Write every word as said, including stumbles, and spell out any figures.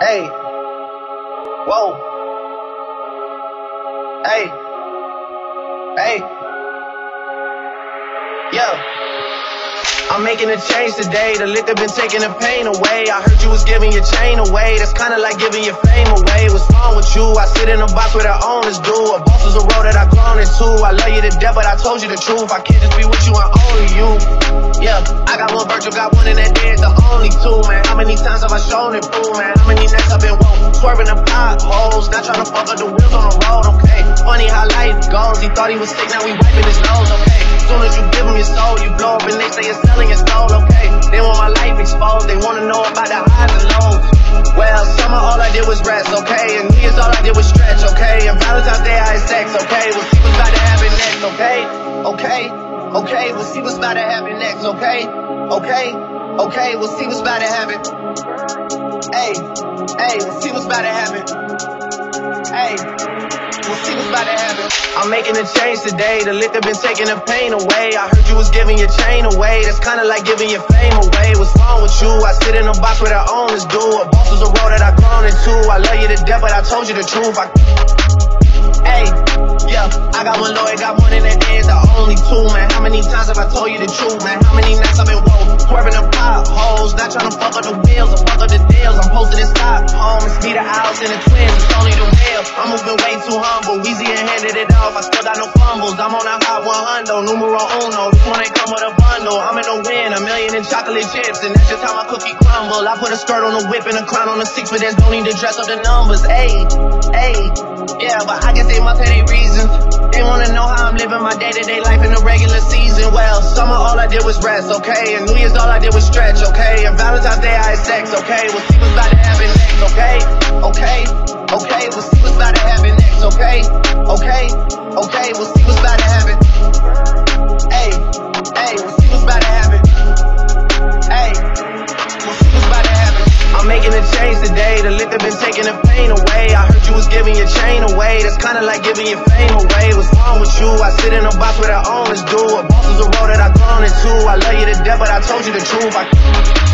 Hey, whoa, hey, hey, yo. I'm making a change today, the lick that been taking the pain away. I heard you was giving your chain away, that's kinda like giving your fame away. What's wrong with you? I sit in a box where the owners do. A boss is a road that I've grown into. I love you to death, but I told you the truth. I can't just be with you, I'm only you. Yeah, I got one virtue, got one in that day, it's the only two, man. How many times have I shown it through, man? How many nights I've been woke, swerving the potholes, not trying to fuck up the wheels on the road, okay? Funny how life goes, he thought he was sick, now we wiping his nose, okay? Soon as you give him your soul, you blow up and they say it's selling your soul, okay? They want my life exposed, they wanna know about the highs and lows. Well, summer all I did was rest, okay? And years all I did was stretch, okay? And Valentine's Day I had sex, okay? We'll see what's about to happen next, okay? Okay, okay, we'll see what's about to happen next, okay? Okay, okay, we'll see what's about to happen. Hey, hey, we'll see what's about to happen. Hey, we'll see what's about to happen. I'm making a change today, the lick that been taking the pain away. I heard you was giving your chain away, that's kinda like giving your fame away. What's wrong with you? I sit in a box where the owners do. A boss is a road that I've grown into. I love you to death, but I told you the truth. I... Hey, yeah, I got one lawyer, got one in that day, it's the only two, man. How many times have I told you the truth, man? How many nights I've been woke, swerving the potholes, not trying to fuck up the wheels or fuck up the deals. I'm posted in Stockholm, it's me, the owls, and the twins, it's only the real. I'm moving way too humble, Weezy and handed it off, I still got no fumbles. I'm on a hot one hundred, numero uno, this one ain't come with a bundle. I'm in the win, a million in chocolate chips, and that's just how my cookie crumble. I put a skirt on a whip and a crown on a six, but there's no need to dress up the numbers. Hey, hey, yeah, but I guess they must have their reasons. They wanna know how I'm living my day-to-day life in the regular season. Well, summer all I did was rest, okay? And New Year's all I did was stretch, okay? And Valentine's Day I had sex, okay? We'll see what's about to happen next, okay? Okay, okay, we'll see what's about to happen next, okay? Okay, okay, we'll see what's about to happen. Hey, hey, we'll see what's about to happen. Hey, we'll see what's about to happen. I'm making a change today, the lick that been taking the pain away. I heard you was giving your chain away, that's kinda like giving your fame away. What's wrong with you? I sit in a box where the owners do. A boss is a road that I've grown into. I love you to death, but I told you the truth. I